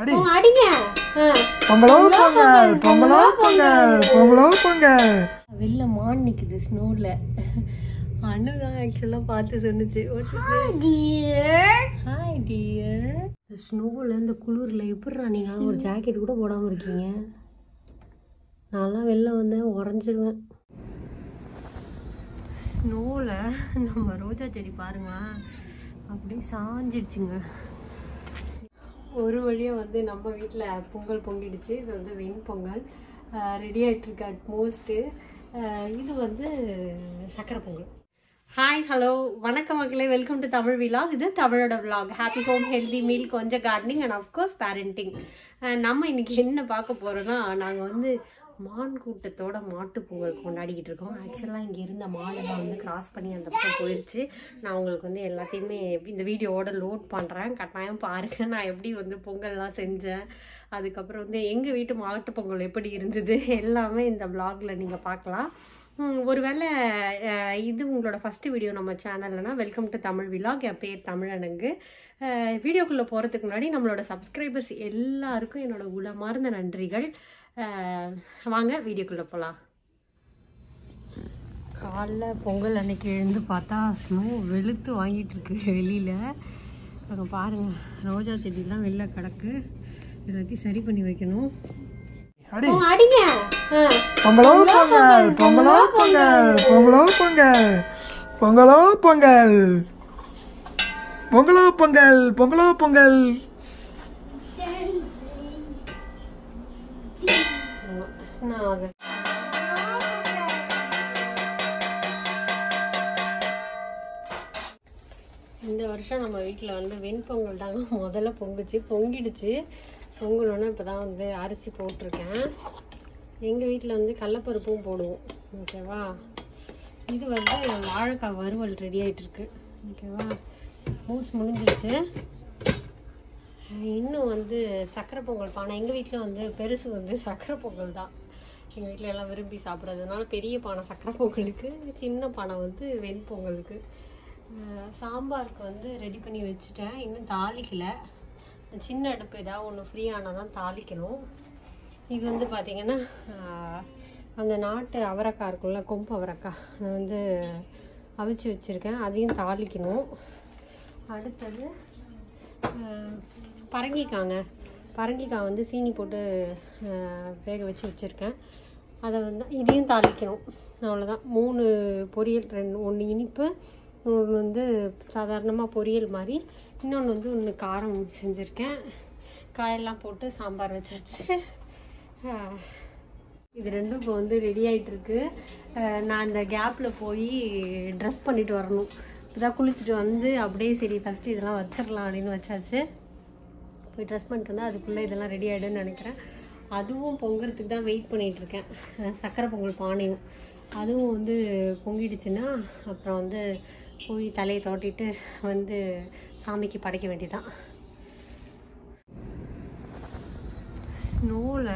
அடி அடிங்க. பொங்கலோ பொங்கல், பொங்கலோ பொங்கல், பொங்கலோ பொங்கல். வெள்ள மான் நிக்குது ஸ்னோல. அனுகா ஆக்சுவலா பார்த்து சொன்னிச்சு, ஹாய் டியர். இந்த ஸ்னோல இந்த குளிர்ல எப்படிடா நீங்க ஒரு ஜாக்கெட் கூட போடாம இருக்கீங்க? நல்லா வெளில வந்தேன் உறைஞ்சிடுவேன். ஸ்னோவில் நம்ம ரோஜா செடி பாருங்களா, அப்படியே சாஞ்சிடுச்சுங்க. ஒரு வழியாக வந்து நம்ம வீட்டில் பொங்கல் பொங்கிடுச்சு. இது வந்து வெண்பொங்கல் ரெடி ஆகிட்டுருக்கு. அட்மோஸ்ட்டு இது வந்து சக்கரை பொங்கல். ஹாய் ஹலோ வணக்கம் மக்களே, வெல்கம் டு தமிழ் விலாக். இது தமிழோட vlog. Happy home, healthy meal, கொஞ்சம் கார்டனிங் அண்ட் ஆஃப்கோர்ஸ் பேரண்டிங். நம்ம இன்றைக்கி என்ன பார்க்க போகிறோன்னா, நாங்கள் வந்து மான் கூட்டத்தோட மாட்டு பொங்கல் கொண்டாடிக்கிட்டு இருக்கோம். ஆக்சுவலாக இங்கே இருந்த மாடெல்லாம் வந்து கிராஸ் பண்ணி அந்த பக்கம் போயிடுச்சு. நான் உங்களுக்கு வந்து எல்லாத்தையுமே இந்த வீடியோவோட லோட் பண்ணுறேன், கட்டாயம் பாருங்கள். நான் எப்படி வந்து பொங்கல்லாம் செஞ்சேன், அதுக்கப்புறம் வந்து எங்கள் வீட்டு மாட்டு பொங்கல் எப்படி இருந்தது எல்லாமே இந்த வ்ளாகில் நீங்கள் பார்க்கலாம். ஒருவேளை இது உங்களோட ஃபஸ்ட்டு வீடியோ நம்ம சேனல்லனா வெல்கம் டு தமிழ் விலாக். என் பேர் தமிழனுங்கு. வீடியோக்குள்ளே போகிறதுக்கு முன்னாடி நம்மளோட சப்ஸ்கிரைபர்ஸ் எல்லாருக்கும் என்னோடய உளமார்ந்த நன்றிகள். வாங்க வீடியோக்குள்ளே போகலாம். காலைல பொங்கல் அன்னைக்கு எழுந்து பார்த்தா ஸ்னோ வெளுத்து வாங்கிட்டு இருக்கு வெளியில். அங்கே பாருங்கள் ரோஜா செடிலாம் வெளில கிடக்கு, எல்லாத்தையும் சரி பண்ணி வைக்கணும். அடிங்க. பொங்கலோ பொங்கல், பொங்கலோ பொங்கல், பொங்கலோ பொங்கல், பொங்கலோ பொங்கல், பொங்கலோ பொங்கல், பொங்கலோ பொங்கல். இந்த வருஷம் நம்ம வீட்டில் வந்து வெண்பொங்கல் தாங்க முதல்ல பொங்குச்சு. பொங்கிடுச்சு. பொங்கலோன்னா இப்போ தான் வந்து அரிசி போட்டிருக்கேன். எங்கள் வீட்டில் வந்து கடலப்பருப்பும் போடுவோம். ஓகேவா, இது வந்து வாழைக்காய் வறுவல் ரெடி ஆகிட்டுருக்கு. ஓகேவா, பூஸ் முடிஞ்சிடுச்சு. இன்னும் வந்து சக்கரை பொங்கல் பானை எங்கள் வீட்டில் வந்து பெருசு வந்து சக்கரை பொங்கல் தான். எங்கள் வீட்டில் எல்லாம் விரும்பி சாப்பிட்றதுனால பெரிய பானை சக்கரை பொங்கலுக்கு, சின்ன பானை வந்து வெண்பொங்கலுக்கு. சாம்பாருக்கு வந்து ரெடி பண்ணி வச்சுட்டேன், இன்னும் தாளிக்கலை. சின்ன அடுப்பு ஏதாவது ஒன்று ஃப்ரீயானால் தான் தாளிக்கணும். இது வந்து பார்த்திங்கன்னா அந்த நாட்டு அவரைக்காய் இருக்குல்ல, கொம்பு அவரைக்காய், அதை வந்து அவிச்சு வச்சுருக்கேன், அதையும் தாளிக்கணும். அடுத்தது பரங்கிக்காங்க, பரங்கிக்காய் வந்து சீனி போட்டு வேக வச்சு வச்சுருக்கேன், அதை வந்து இதையும் தாளிக்கணும். அவ்வளோதான். 3 பொரியல், 1 இனிப்பு, 1 வந்து சாதாரணமாக பொரியல் மாதிரி, இன்னொன்று வந்து 1 காரம் செஞ்சுருக்கேன். காயெல்லாம் போட்டு சாம்பார் வச்சாச்சு. இது ரெண்டும் இப்போ வந்து ரெடி ஆகிட்டுருக்கு. நான் இந்த கேப்பில் போய் ட்ரெஸ் பண்ணிட்டு வரணும். இப்போதான் குளிச்சுட்டு வந்து அப்படியே சரி ஃபஸ்ட்டு இதெல்லாம் வச்சிடலாம் அப்படின்னு வச்சாச்சு. போய் ட்ரெஸ் பண்ணிட்டு இருந்தால் அதுக்குள்ளே இதெல்லாம் ரெடி ஆகிடுன்னு நினைக்கிறேன். அதுவும் பொங்குறதுக்கு தான் வெயிட் பண்ணிகிட்ருக்கேன். சக்கரை பொங்கல் பானையும் அதுவும் வந்து பொங்கிடுச்சுன்னா அப்புறம் வந்து போய் தலையை தோட்டிட்டு வந்து சாமிக்கு படைக்க வேண்டியதான். ஸ்னோவில்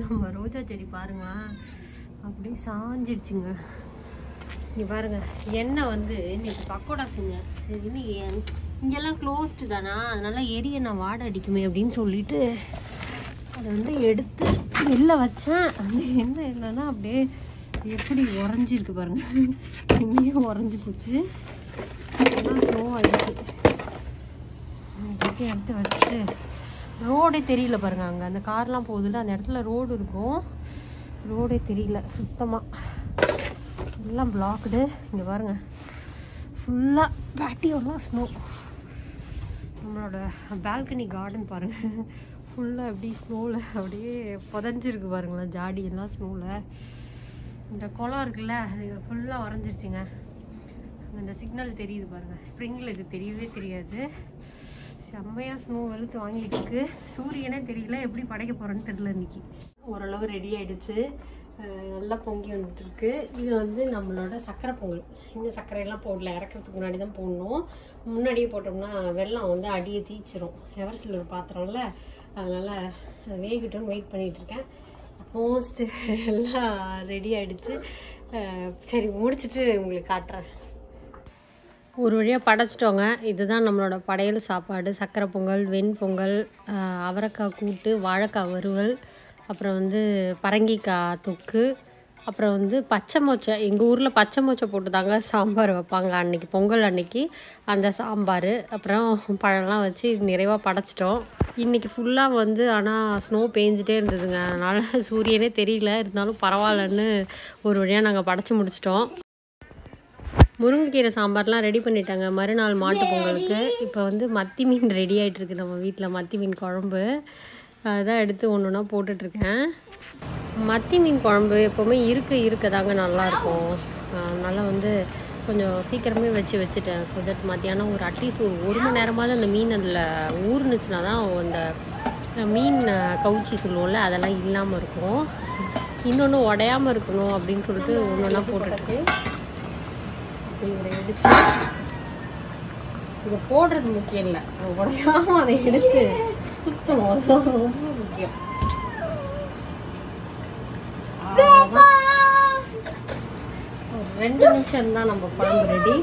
நம்ம ரோஜா செடி பாருங்களா, அப்படியே சாஞ்சிடுச்சுங்க. இங்கே பாருங்கள் எண்ணெய் வந்து இன்றைக்கி பக்கோடா செஞ்சேன். சரின்னு இங்கெல்லாம் க்ளோஸ்டு தானா, அதனால் எரிய நான் வாடை அடிக்குமே அப்படின்னு சொல்லிட்டு அதை வந்து எடுத்து வெளில வச்சேன். அந்த எண்ணெய் இல்லைன்னா அப்படியே எப்படி உறைஞ்சிருக்கு பாருங்கள், இங்கேயும் உறைஞ்சி போச்சு. இதெல்லாம் ஸ்லோ ஆகிடுச்சு. அதுக்கு எடுத்து வச்சுட்டு ரோடே தெரியல பாருங்கள், அங்கே அந்த கார்லாம் போகுதுல அந்த இடத்துல ரோடு இருக்கும், ரோடே தெரியல சுத்தமாக, எல்லாம் பிளாக்டு. இங்கே பாருங்கள் ஃபுல்லாக பேட்டியோடலாம் ஸ்னோ. நம்மளோட பால்கனி கார்டன் பாருங்கள், ஃபுல்லாக அப்படியே ஸ்னோவில் அப்படியே புதஞ்சிருக்கு பாருங்களேன். ஜாடியெல்லாம் ஸ்னோவில். இந்த குளம் இருக்குல்ல அது ஃபுல்லாக உறைஞ்சிருச்சுங்க. இந்த சிக்னல் தெரியுது பாருங்கள், ஸ்ப்ரிங்கில் இது தெரியவே தெரியாது. செம்மையாக ஸ்னோ வெளுத்து வாங்கிட்டு இருக்கு. சூரியனே தெரியல, எப்படி படைக்க போகிறேன்னு தெரியல. இன்னைக்கு ஓரளவு ரெடி ஆகிடுச்சு, நல்லா பொங்கி வந்துட்டுருக்கு. இது வந்து நம்மளோட சக்கரை பொங்கல். இந்த சர்க்கரையெல்லாம் போடல, இறக்குறதுக்கு முன்னாடி தான் போடணும். முன்னாடியே போட்டோம்னா வெல்லம் வந்து அடியை தீச்சிரும். எவர்சில் ஒரு பாத்திரம்ல, அதனால் வேகட்டும்னு வெயிட் பண்ணிகிட்ருக்கேன். மோஸ்ட் எல்லாம் ரெடி ஆகிடுச்சு. சரி முடிச்சுட்டு உங்களுக்கு காட்டுறேன். ஒரு வழியாக படைச்சிட்டோங்க. இதுதான் நம்மளோட படையல் சாப்பாடு. சக்கரை பொங்கல், வெண்பொங்கல், அவரைக்காய் கூட்டு, வாழைக்காய் வறுவல், அப்புறம் வந்து பரங்கிக்காய் தொக்கு, அப்புறம் வந்து பச்சை மொச்சை. எங்கள் ஊரில் பச்சை மொச்சை போட்டு தாங்க சாம்பார் வைப்பாங்க அன்றைக்கி, பொங்கல் அன்றைக்கி. அந்த சாம்பார் அப்புறம் பழம்லாம் வச்சு நிறைவாக படைச்சிட்டோம். இன்றைக்கி ஃபுல்லாக வந்து ஆனால் ஸ்னோ பேஞ்சிட்டே இருந்ததுங்க. அதனால் சூரியனே தெரியல, இருந்தாலும் பரவாயில்லன்னு ஒரு வழியாக நாங்கள் படைச்சி முடிச்சிட்டோம். முருங்கைக்கீரை சாம்பார்லாம் ரெடி பண்ணிட்டாங்க மறுநாள் மாட்டு பொங்கலுக்கு. இப்போ வந்து மத்தி மீன் ரெடி ஆகிட்டுருக்கு. நம்ம வீட்டில் மத்தி மீன் குழம்பு அதான் எடுத்து ஒன்று ஒன்றா போட்டுட்ருக்கேன். மத்தி மீன் குழம்பு எப்போவுமே இருக்கதாங்க நல்லாயிருக்கும். அதனால் வந்து கொஞ்சம் சீக்கிரமே வச்சுட்டேன். ஸோ தட் மத்தியானம் ஒரு அட்லீஸ்ட் ஒரு மணி நேரமாவது அந்த மீன் அதில் ஊறுனுச்சுன்னா தான் அந்த மீன் கவுச்சி சொல்லுவோம்ல, அதெல்லாம் இல்லாமல் இருக்கும். இன்னொன்று உடையாமல் இருக்கணும் அப்படின்னு சொல்லிட்டு ஒன்று ஒன்றா போட்டுட்டு எடுத்து, இதை போடுறது முக்கியம் இல்லை, உடையாமல் அதை எடுத்து சுற்றணும், அதுதான் ரொம்ப முக்கியம். ரெண்டு நிமிஷம் தான் நம்ம குழம்பு ரெடி.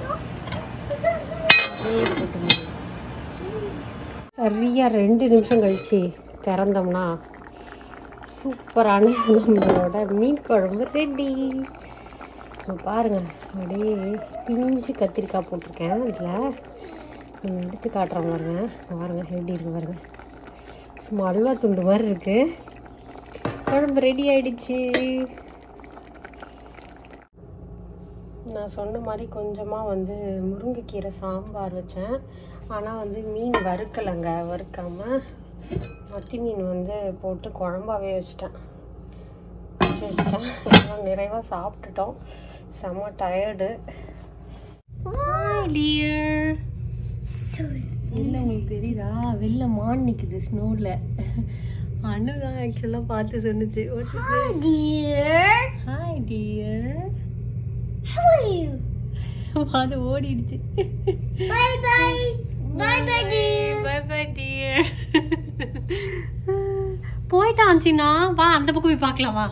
சரியா 2 நிமிஷம் கழிச்சு திறந்தோம்னா சூப்பரான நம்மளோட மீன் குழம்பு ரெடி. பாருங்க, அப்படியே பிஞ்சு கத்திரிக்காய் போட்டிருக்கேன். அதில் எடுத்து காட்டுறோம் பாருங்க பாருங்க ரெடி இருக்கு பாருங்க. சும்மா அல்வா துண்டு மாதிரி இருக்கு. குழம்பு ரெடி ஆயிடுச்சு. நான் சொன்ன மாதிரி கொஞ்சமாக வந்து முருங்கைக்கீரை சாம்பார் வச்சேன். ஆனால் வந்து மீன் வறுக்கலைங்க, வறுக்காமல் மத்தி மீன் வந்து போட்டு குழம்பாவே வச்சுட்டேன். ஆனால் நிறைவாக சாப்பிட்டுட்டோம். செம்ம டயர்டு. வெளில உங்களுக்கு தெரியுதா, வெளில மான் நிற்குது ஸ்னோவில். அண்ணுதான் ஆக்சுவலாக பார்த்து சொன்னிச்சு. ஹாய் டியர், அது ஓடிடுச்சு. போயிட்டான் சின்னா, வா அந்த பக்கம் போய் பார்க்கலாம், வா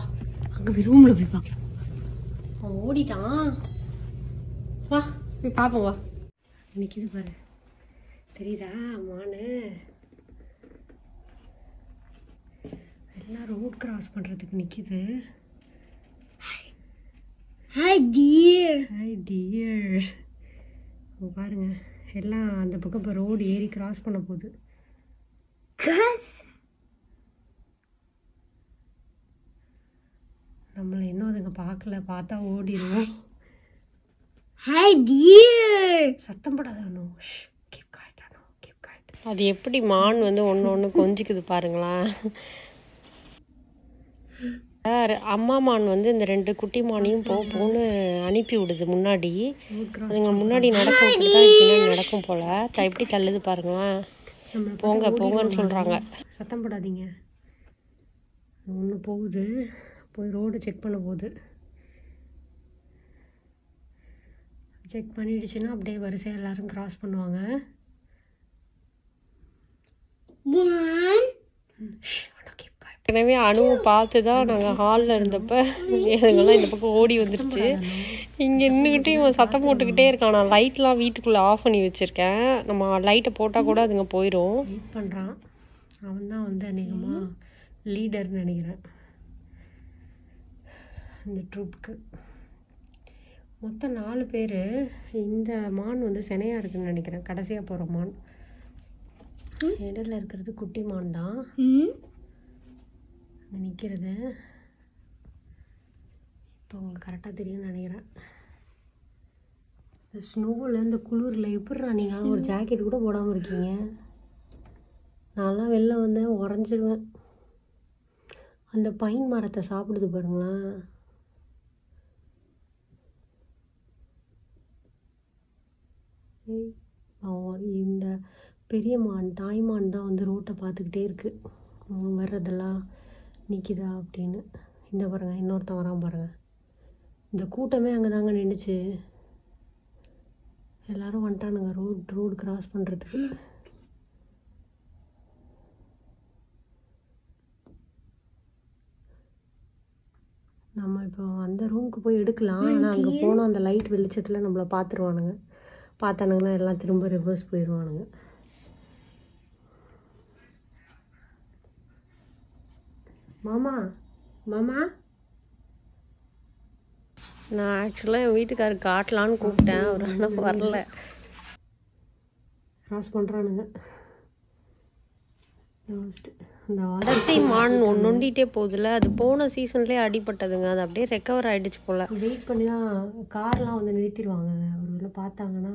அங்க போய் ரூம்ல போய் பார்க்கலாம். அவன் ஓடிட்டான், வா போய் பார்ப்போம், வா. நிக்குது பாரு, தெரியுதா மானு. எல்லாம் ரோட் கிராஸ் பண்றதுக்கு நிக்குது. Hi dear. Hi dear. பாருங்க, எல்லாம் அந்த பக்கம் இப்போ ரோடு ஏறி கிராஸ் பண்ண போகுது. நம்மளை இன்னும் அதுங்க பார்க்கல, பார்த்தா ஓடிடுவோம். Hi dear. சத்தம் போடாதானோ, கீப் குவைட் ஆனோ, கீப் குவைட். அது எப்படி மான் வந்து ஒன்று கொஞ்சிக்குது பாருங்களா. அம்மா மான் வந்து இந்த 2 குட்டி மானையும் போன்னு அனுப்பி விடுது முன்னாடி. அதுங்க முன்னாடி நடக்கும் நடக்கும் போல எப்படி தள்ளுது பாருங்களேன். போங்க போங்கன்னு சொல்றாங்க. சத்தம் போடாதீங்க, ஒன்று போகுது, போய் ரோடு செக் பண்ண போகுது. செக் பண்ணிடுச்சுன்னா அப்படியே வரிசையாக எல்லாரும் கிராஸ் பண்ணுவாங்க. ஏற்கனவே அணுவை பார்த்து தான் நாங்கள் ஹாலில் இருந்தப்ப அதுங்கெல்லாம் இந்த பக்கம் ஓடி வந்துருச்சு. இங்கே நின்றுக்கிட்டே இவன் சத்தம் போட்டுக்கிட்டே இருக்கான். நான் லைட்லாம் வீட்டுக்குள்ளே ஆஃப் பண்ணி வச்சுருக்கேன். நம்ம லைட்டை போட்டால் கூட அதுங்க போயிடும். வெயிட் பண்ணுறான், அவன் தான் வந்து அநேகமாக லீடர்னு நினைக்கிறேன் இந்த ட்ரூப்புக்கு. மொத்தம் 4 பேர். இந்த மான் வந்து செனையாக இருக்குதுன்னு நினைக்கிறேன், கடைசியாக போகிற மான். இடையில் இருக்கிறது குட்டி மான் தான் நிற்கிறது. இப்போ உங்களுக்கு கரெக்டாக தெரியும்னு நினைக்கிறேன். இந்த ஸ்னோவில் இந்த குளிரில் எப்படிடா நீங்கள் ஒரு ஜாக்கெட் கூட போடாமல் இருக்கீங்க? நான்லாம் வெளில வந்தேன் உறைஞ்சிடுவேன். அந்த பைன் மரத்தை சாப்பிடுது பாருங்களேன். இந்த பெரிய மான், தாய்மான் தான் வந்து ரோட்டை பார்த்துக்கிட்டே இருக்குது வர்றதெல்லாம் நிற்கிதா அப்படின்னு. இந்த பாருங்க, இன்னொருத்தன் வரான் பாருங்க. இந்த கூட்டமே அங்கே தாங்க நின்றுச்சு. எல்லாரும் வந்துட்டானுங்க ரோடு கிராஸ் பண்ணுறதுக்கு. நம்ம இப்போ அந்த ரூமுக்கு போய் எடுக்கலாம், ஆனால் அங்கே போனால் அந்த லைட் வெளிச்சத்தில் நம்மளை பார்த்துருவானுங்க. பார்த்தானுங்கன்னா எல்லாம் திரும்ப ரிவர்ஸ் போயிடுவானுங்க. மாமா மாமா, நான் ஆக்சுவலாக என் வீட்டுக்காரர் காட்டலான்னு கூப்பிட்டேன், அவர் ஆனால் வரல. கிராஸ் பண்ணுறானுங்க. தட்டை மான் நொண்டிகிட்டே போகுதுல, அது போன சீசன்லேயே அடிபட்டதுங்க, அது அப்படியே ரெக்கவர் ஆகிடுச்சு போல். வெயிட் பண்ணி தான் கார்லாம் வந்து நிறுத்திடுவாங்க, ஒரு வேளை பார்த்தாங்கன்னா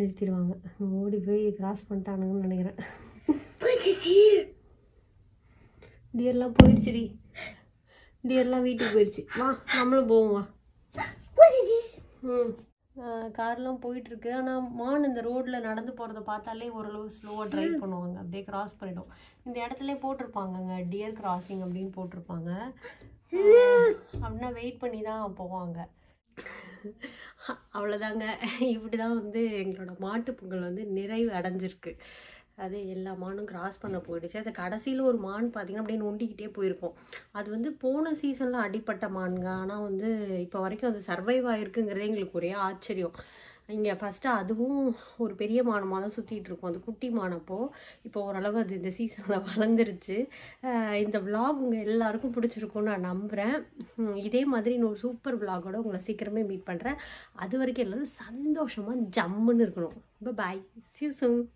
நிறுத்திடுவாங்க. ஓடி போய் கிராஸ் பண்ணிட்டானுங்கன்னு நினைக்கிறேன். டியர்லாம் போயிடுச்சுடி, டியர்லாம் வீட்டுக்கு போயிடுச்சு. வா நம்மளும் போவோம் வா. ம், கார்லாம் போயிட்டுருக்கு. ஆனால் மான் இந்த ரோட்டில் நடந்து போகிறத பார்த்தாலே ஓரளவு ஸ்லோவாக ட்ரைவ் பண்ணுவாங்க, அப்படியே கிராஸ் பண்ணிடும். இந்த இடத்துல போட்டிருப்பாங்கங்க டியர் கிராசிங் அப்படின்னு போட்டிருப்பாங்க, அப்படின்னா வெயிட் பண்ணி தான் போவாங்க. அவ்வளோதாங்க, இப்படி தான் வந்து எங்களோட மாட்டு பொங்கல் வந்து நிறைவு அடைஞ்சிருக்கு. அது எல்லா மானும் கிராஸ் பண்ண போயிடுச்சு. அது கடைசியில் ஒரு மான் பார்த்திங்கன்னா அப்படியே நொண்டிக்கிட்டே போயிருக்கோம். அது வந்து போன சீசனில் அடிப்பட்ட மானுங்க, ஆனால் வந்து இப்போ வரைக்கும் அது சர்வைவ் ஆகிருக்குங்கிறதே எங்களுக்கு ஒரே ஆச்சரியம். இங்கே ஃபஸ்ட்டு அதுவும் ஒரு பெரிய மானமாக தான் சுற்றிகிட்டு இருக்கும், அது குட்டி மானப்போ இப்போ ஓரளவு அது இந்த சீசனில் வளர்ந்துருச்சு. இந்த விளாக் உங்கள் எல்லாேருக்கும் பிடிச்சிருக்கும்னு நான் நம்புகிறேன். இதே மாதிரி இன்னொரு சூப்பர் விளாகோட உங்களை சீக்கிரமே மீட் பண்ணுறேன். அது வரைக்கும் எல்லோரும் சந்தோஷமாக ஜம்முன்னு இருக்கணும். இப்போ பாய், see you soon.